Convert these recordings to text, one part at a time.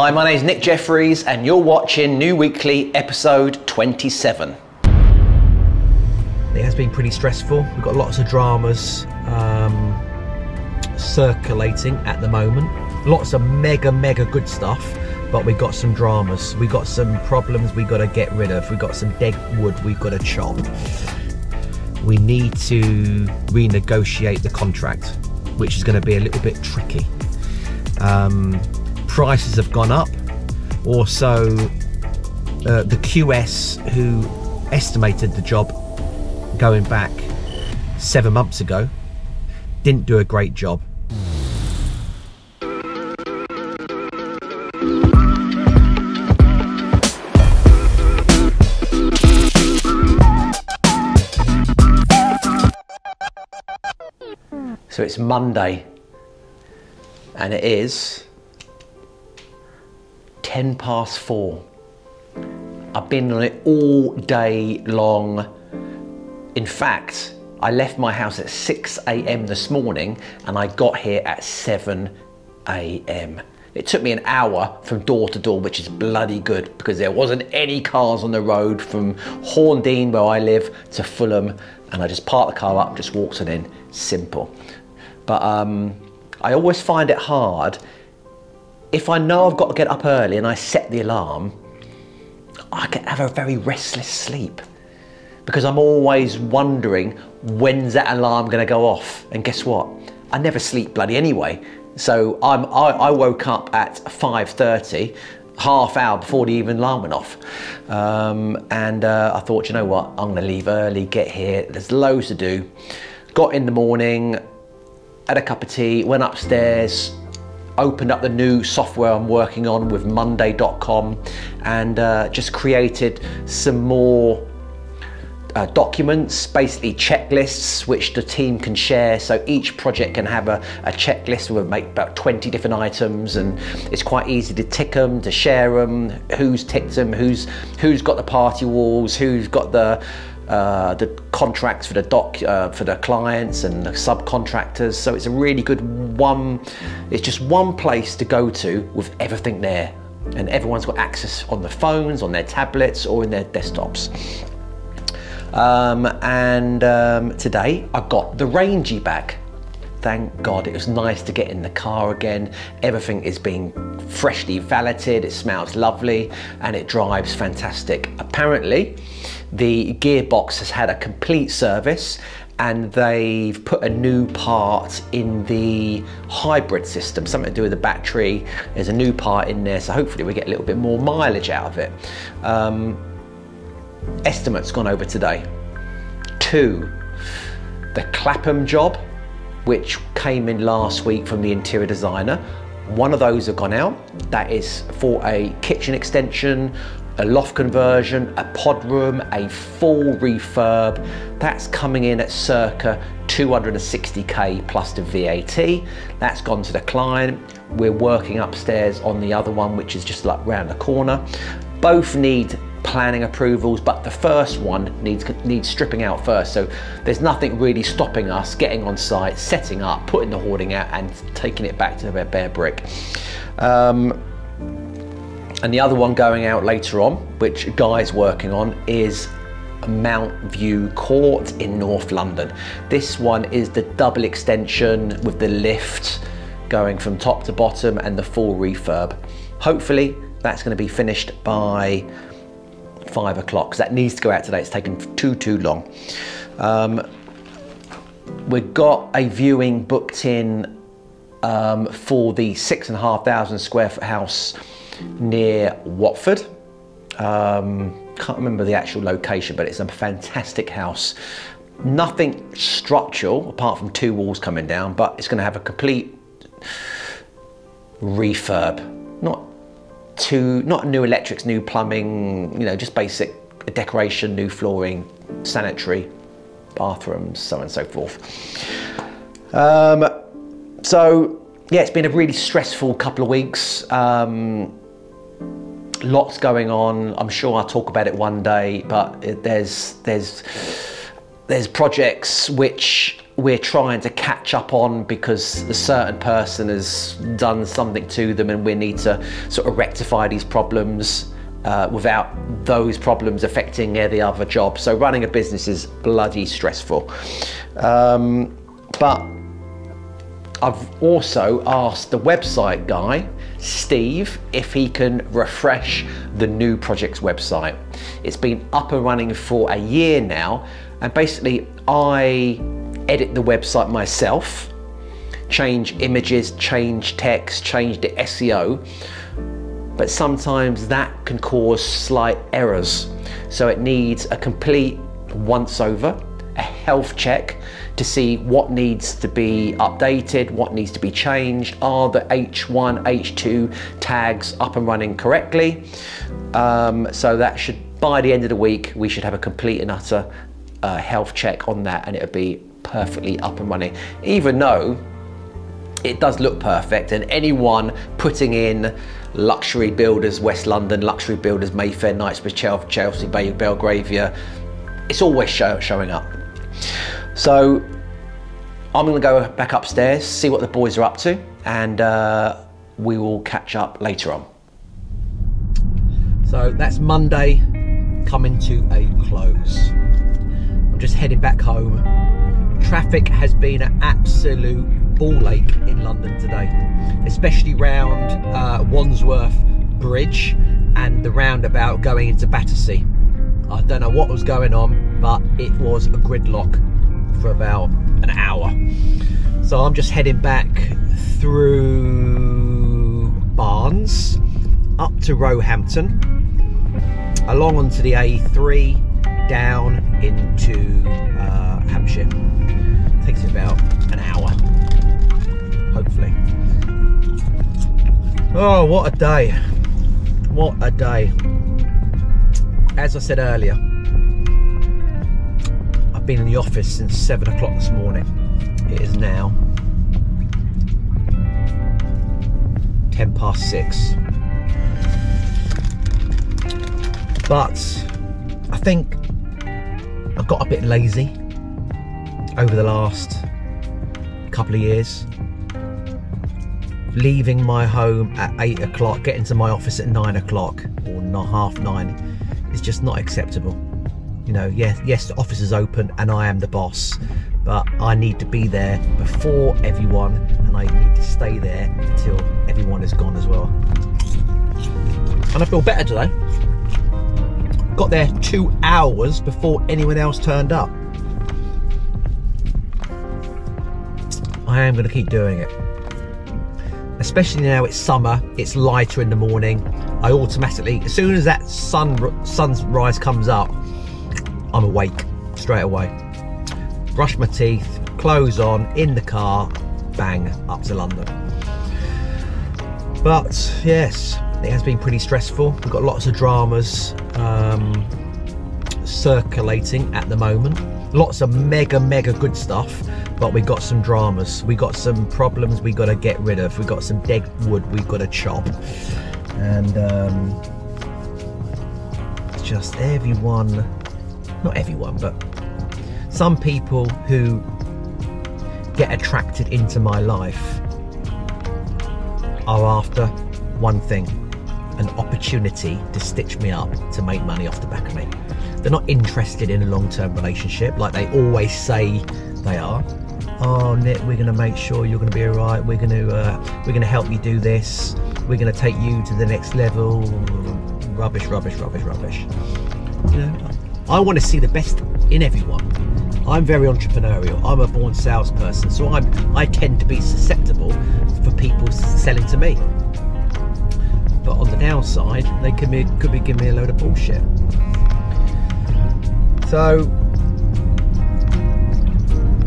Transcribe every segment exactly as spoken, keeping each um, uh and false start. Hi, my name's Nick Jeffries and you're watching New Weekly episode twenty-seven. It has been pretty stressful. We've got lots of dramas um, circulating at the moment. Lots of mega, mega good stuff, but we've got some dramas. We've got some problems we've got to get rid of. We've got some dead wood we've got to chop. We need to renegotiate the contract, which is going to be a little bit tricky. Um, prices have gone up. Also, uh, the Q S who estimated the job going back seven months ago didn't do a great job. So it's Monday and it is ten past four. I've been on it all day long. In fact, I left my house at six A M this morning and I got here at seven A M It took me an hour from door to door, which is bloody good because there wasn't any cars on the road from Horndean, where I live, to Fulham, and I just parked the car up and just walked it in. Simple. But um, I always find it hard. If I know I've got to get up early and I set the alarm, I can have a very restless sleep, because I'm always wondering, when's that alarm gonna go off? And guess what? I never sleep bloody anyway. So I'm, I, I woke up at five thirty, half hour before the even alarm went off. Um, and uh, I thought, you know what? I'm gonna leave early, get here. There's loads to do. Got in the morning, had a cup of tea, went upstairs, opened up the new software I'm working on with Monday dot com, and uh, just created some more Uh, documents, basically checklists, which the team can share. So each project can have a, a checklist. We'll make about twenty different items, and it's quite easy to tick them, to share them, who's ticked them, who's who's got the party walls, who's got the uh, the contracts for the doc uh, for the clients and the subcontractors. So it's a really good one. It's just one place to go to with everything there, and everyone's got access on the phones, on their tablets, or in their desktops. Um, and um, today I got the Rangie back. Thank God. It was nice to get in the car again. Everything is being freshly valeted. It smells lovely and it drives fantastic. Apparently the gearbox has had a complete service and they've put a new part in the hybrid system, something to do with the battery. There's a new part in there, so hopefully we get a little bit more mileage out of it. Um, Estimates gone over today. Two, the Clapham job, which came in last week from the interior designer. One of those have gone out. That is for a kitchen extension, a loft conversion, a pod room, a full refurb. That's coming in at circa two hundred and sixty K plus the V A T. That's gone to the client. We're working upstairs on the other one, which is just like round the corner. Both need planning approvals, but the first one needs needs stripping out first, so there's nothing really stopping us getting on site, setting up, putting the hoarding out and taking it back to the bare brick. Um, and the other one going out later on, which Guy's working on, is Mount View Court in North London. This one is the double extension with the lift going from top to bottom and the full refurb. Hopefully that's going to be finished by five o'clock, because that needs to go out today. It's taken too too long. Um, we've got a viewing booked in um, for the six and a half thousand square foot house near Watford. Um, can't remember the actual location, but it's a fantastic house. Nothing structural apart from two walls coming down, but it's going to have a complete refurb. Not to not new electrics, new plumbing, you know, just basic decoration, new flooring, sanitary, bathrooms, so on and so forth. Um, so yeah, it's been a really stressful couple of weeks. Um, lots going on. I'm sure I'll talk about it one day, but it, there's there's there's projects which we're trying to catch up on because a certain person has done something to them, and we need to sort of rectify these problems uh, without those problems affecting the other job. So running a business is bloody stressful. Um, but I've also asked the website guy, Steve, if he can refresh the new project's website. It's been up and running for a year now, and basically I edit the website myself, change images, change text, change the S E O, but sometimes that can cause slight errors. So it needs a complete once over, a health check to see what needs to be updated, what needs to be changed, are the H one, H two tags up and running correctly. Um, so that should, by the end of the week, we should have a complete and utter uh, health check on that, and it'll be perfectly up and running, even though it does look perfect. And anyone putting in luxury builders, West London, luxury builders, Mayfair, Knightsbridge, Chelsea, Bay, Belgravia, it's always show, showing up. So I'm gonna go back upstairs, see what the boys are up to, and uh, we will catch up later on. So that's Monday coming to a close. I'm just heading back home. Traffic has been an absolute ball ache in London today, especially round uh, Wandsworth Bridge and the roundabout going into Battersea. I don't know what was going on, but it was a gridlock for about an hour. So I'm just heading back through Barnes, up to Roehampton, along onto the A three, down into uh, Hampshire. Takes me about an hour, hopefully. Oh, what a day. What a day. As I said earlier, I've been in the office since seven o'clock this morning. It is now ten past six. But I think I got a bit lazy over the last couple of years. Leaving my home at eight o'clock, getting to my office at nine o'clock or not half nine. It's just not acceptable. You know, yes, yes, the office is open and I am the boss, but I need to be there before everyone, and I need to stay there until everyone is gone as well. And I feel better today. Got there two hours before anyone else turned up. I am gonna keep doing it. Especially now it's summer, it's lighter in the morning. I automatically, as soon as that sun sunrise comes up, I'm awake straight away. Brush my teeth, clothes on, in the car, bang, up to London. But yes, it has been pretty stressful. We've got lots of dramas um, circulating at the moment. Lots of mega, mega good stuff, but we got some dramas. We got some problems we got to get rid of. We got some dead wood we got to chop. And um, it's just everyone, not everyone, but some people who get attracted into my life are after one thing, an opportunity to stitch me up to make money off the back of me. They're not interested in a long-term relationship like they always say they are. Oh, Nick, we're going to make sure you're going to be all right. We're going to uh, we're going to help you do this. We're going to take you to the next level. Rubbish, rubbish, rubbish, rubbish. You know, I want to see the best in everyone. I'm very entrepreneurial. I'm a born salesperson, so I I tend to be susceptible for people selling to me. But on the downside, they could be could be giving me a load of bullshit. So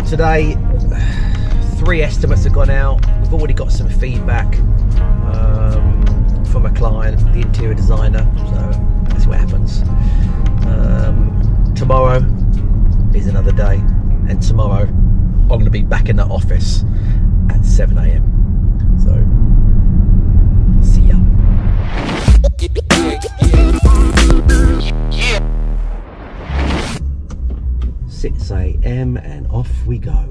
today, three estimates have gone out. We've already got some feedback um, from a client, the interior designer, so that's what happens. Um, tomorrow is another day, and tomorrow I'm going to be back in the office at seven A M So, see ya. six A M and off we go.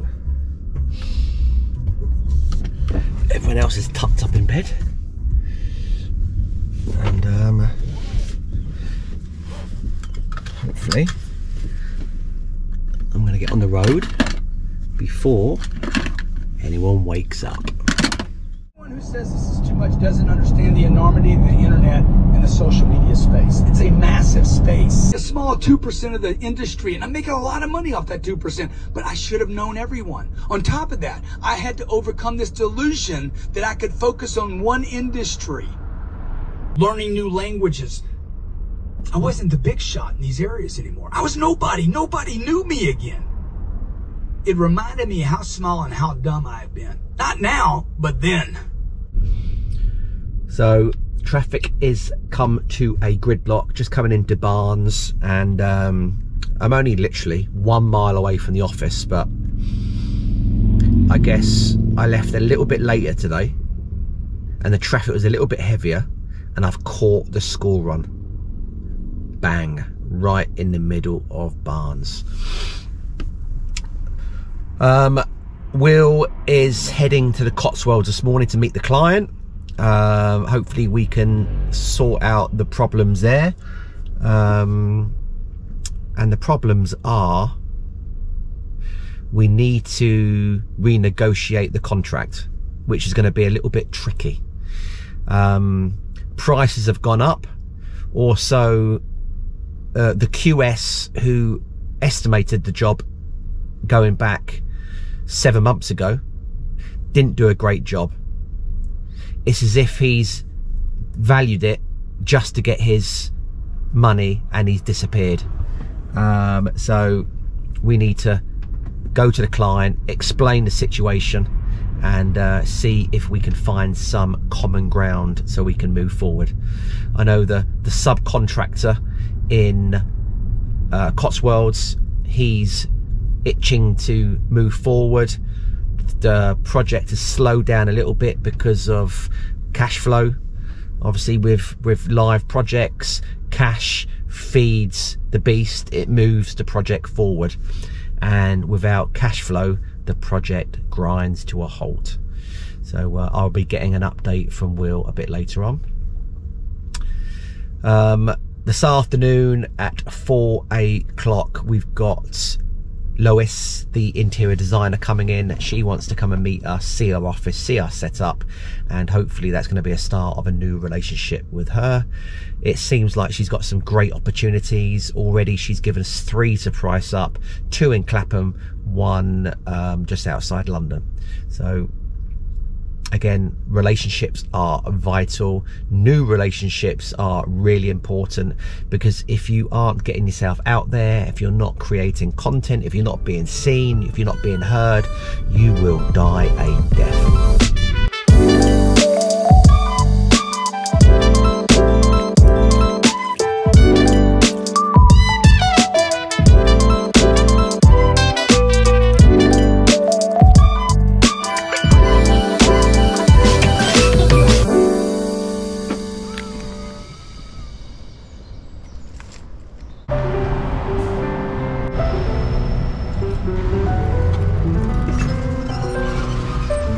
else is tucked up in bed. And um, hopefully I'm going to get on the road before anyone wakes up. Anyone who says this is too much doesn't understand the enormity of the internet and the social media space. It's a massive space. A small two percent of the industry, and I'm making a lot of money off that two percent, but I should have known everyone. On top of that, I had to overcome this delusion that I could focus on one industry. Learning new languages. I wasn't the big shot in these areas anymore. I was nobody. Nobody knew me again. It reminded me how small and how dumb I had been. Not now, but then. So traffic is come to a gridlock, just coming into Barnes, and um, I'm only literally one mile away from the office, but I guess I left a little bit later today and the traffic was a little bit heavier, and I've caught the school run. Bang, right in the middle of Barnes. Um, Will is heading to the Cotswolds this morning to meet the client. Um, hopefully we can sort out the problems there. Um, and the problems are, we need to renegotiate the contract, which is going to be a little bit tricky. Um, prices have gone up. Also, uh, the Q S who estimated the job going back seven months ago didn't do a great job. It's as if he's valued it just to get his money and he's disappeared. Um, so we need to go to the client, explain the situation, and uh, see if we can find some common ground so we can move forward. I know the, the subcontractor in uh, Cotswolds, he's itching to move forward. The project has slowed down a little bit because of cash flow. Obviously with, with live projects, cash feeds the beast, it moves the project forward. And without cash flow, the project grinds to a halt. So uh, I'll be getting an update from Will a bit later on. Um, this afternoon at four o'clock, we've got Lois, the interior designer, coming in. She wants to come and meet us, see our office, see our setup, and hopefully that's going to be a start of a new relationship with her. It seems like she's got some great opportunities already. She's given us three to price up, two in Clapham, one um, just outside London. So again, relationships are vital. New relationships are really important, because if you aren't getting yourself out there, if you're not creating content, if you're not being seen, if you're not being heard, you will die a death.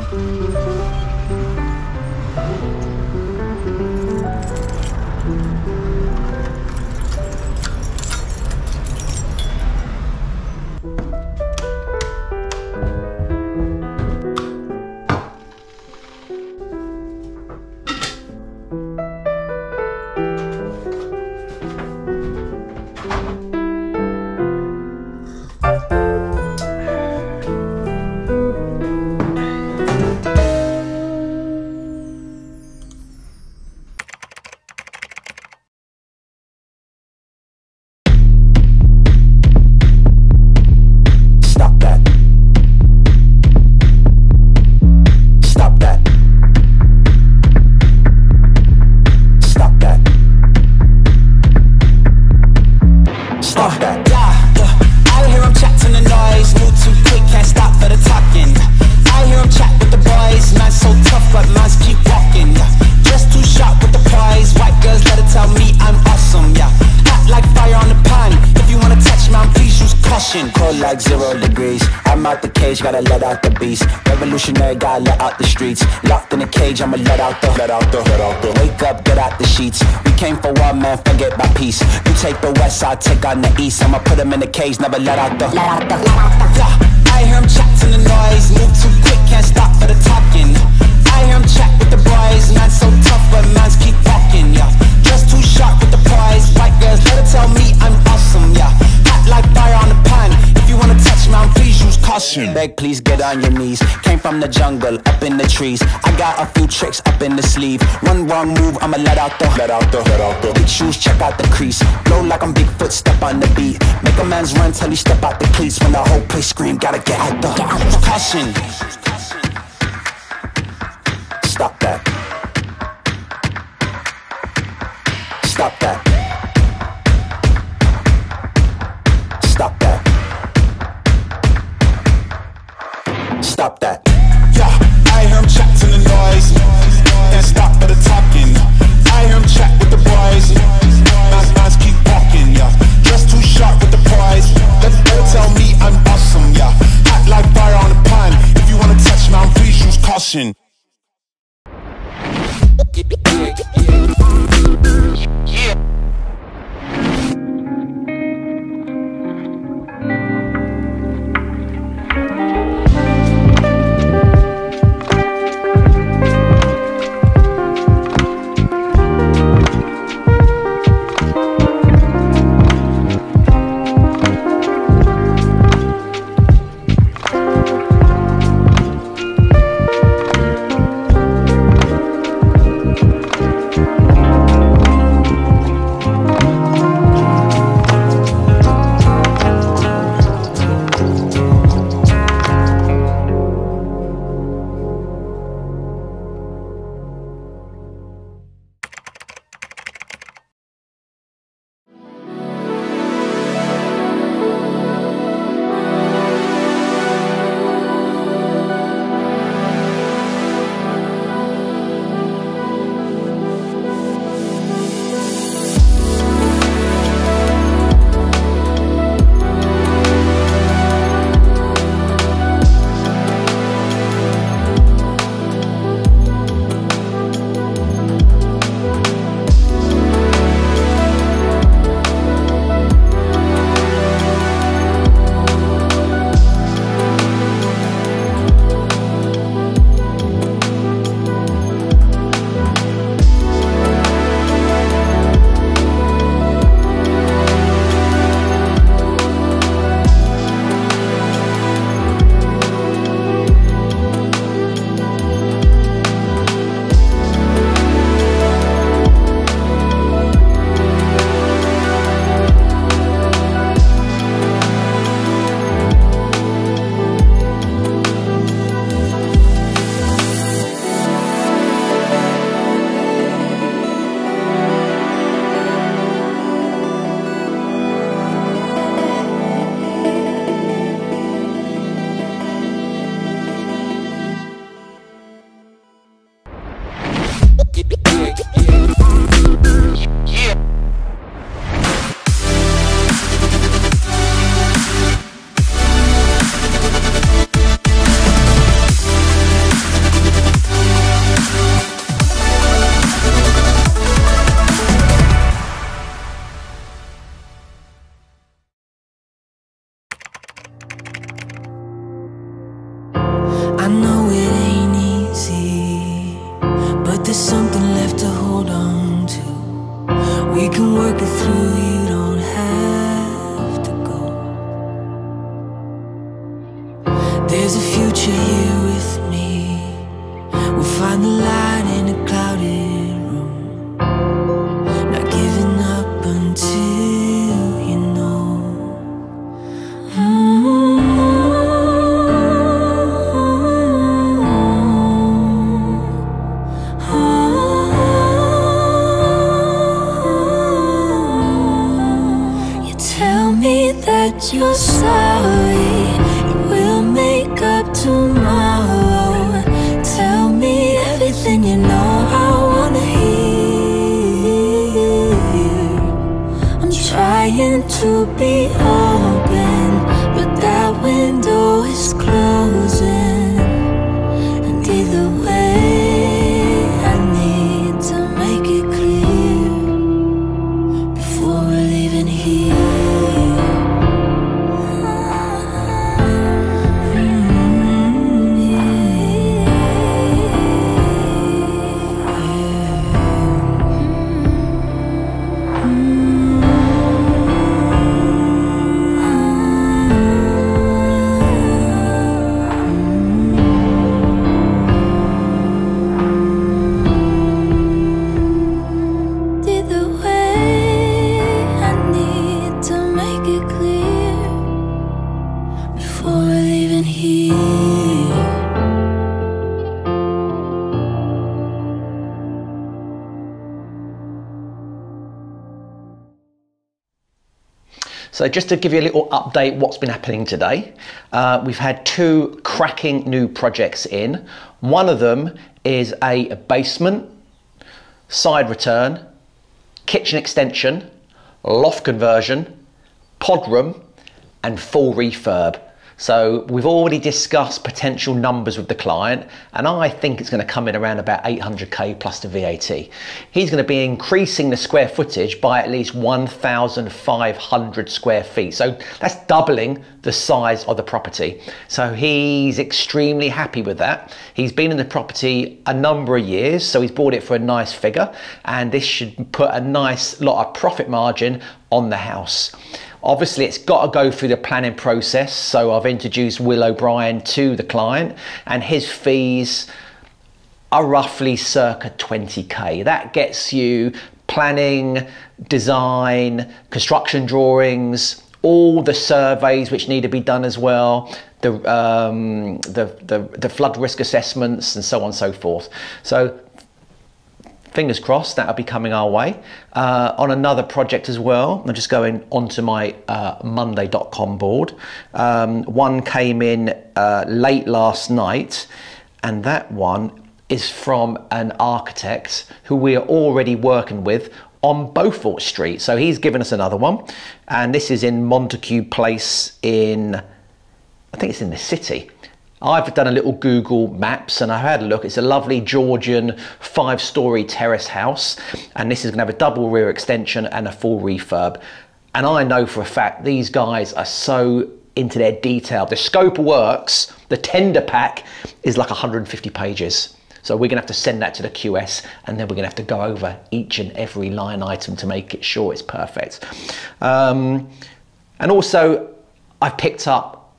Thank you. I'm out the cage, gotta let out the beast. Revolutionary, gotta let out the streets. Locked in the cage, I'ma let out the Let out the, let out the Wake up, get out the sheets. We came for one man, forget my peace. You take the west, I'll take on the east. I'ma put him in the cage, never let out the Let out the, let out the yeah. I hear him chatting the noise. Move too quick, can't stop for the talking. I hear him chat with the boys. Man so tough, but mans keep walking, yeah. Just too sharp with the prize. White girls, let her tell me I'm awesome, yeah. Hot like fire on the pan. If you wanna touch me, please use caution. Beg, please get on your knees. Came from the jungle, up in the trees. I got a few tricks up in the sleeve. One wrong move, I'ma let out the Let out the, let out the Big shoes, check out the crease. Blow like I'm Bigfoot, step on the beat. Make a man's run till he step out the cleats. When the whole place scream, gotta get out the Get out the caution. Stop that. Stop that. Stop that. Stop that. Yeah, I hear him chatting the noise. Can't stop for the talking. I hear him chat with the boys. My minds keep walking, yeah. Just too sharp with the prize. Let them tell me I'm awesome, yeah. Hot like fire on a pine. If you wanna touch me, please use caution. Yeah, yeah. To be open, but that window is closed. So just to give you a little update what's been happening today, uh, we've had two cracking new projects in. One of them is a basement, side return, kitchen extension, loft conversion, pod room and full refurb. So we've already discussed potential numbers with the client and I think it's going to come in around about eight hundred K plus the V A T. He's going to be increasing the square footage by at least one thousand five hundred square feet. So that's doubling the size of the property. So he's extremely happy with that. He's been in the property a number of years, so he's bought it for a nice figure and this should put a nice lot of profit margin on the house. Obviously, it's got to go through the planning process, so I've introduced Will O'Brien to the client and his fees are roughly circa twenty K. That gets you planning, design, construction drawings, all the surveys which need to be done as well, the, um, the, the, the flood risk assessments and so on and so forth. So fingers crossed that'll be coming our way. Uh, on another project as well, I'm just going onto my uh, Monday dot com board. Um, one came in uh, late last night, and that one is from an architect who we are already working with on Beaufort Street. So he's given us another one, and this is in Montague Place in, I think it's in the city. I've done a little Google Maps and I had a look. It's a lovely Georgian five-storey terrace house. And this is gonna have a double rear extension and a full refurb. And I know for a fact, these guys are so into their detail. The scope of works, the tender pack is like one hundred fifty pages. So we're gonna have to send that to the Q S and then we're gonna have to go over each and every line item to make it sure it's perfect. Um, and also I picked up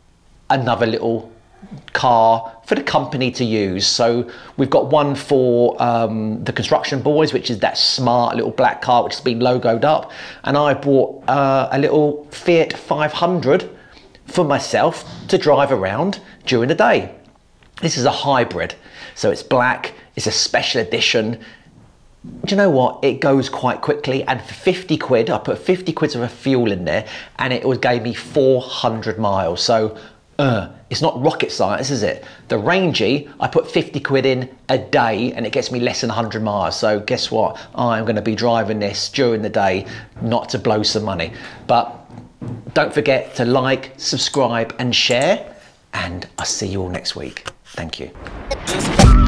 another little car for the company to use. So we've got one for um, the construction boys, which is that smart little black car which has been logoed up, and I bought uh, a little Fiat five hundred for myself to drive around during the day. This is a hybrid, so it's black, it's a special edition. Do you know what? It goes quite quickly, and for fifty quid, I put fifty quid of fuel in there and it gave me four hundred miles. So Uh, it's not rocket science, is it? The Rangie, I put fifty quid in a day and it gets me less than one hundred miles. So guess what? I'm going to be driving this during the day, not to blow some money. But don't forget to like, subscribe and share. And I'll see you all next week. Thank you.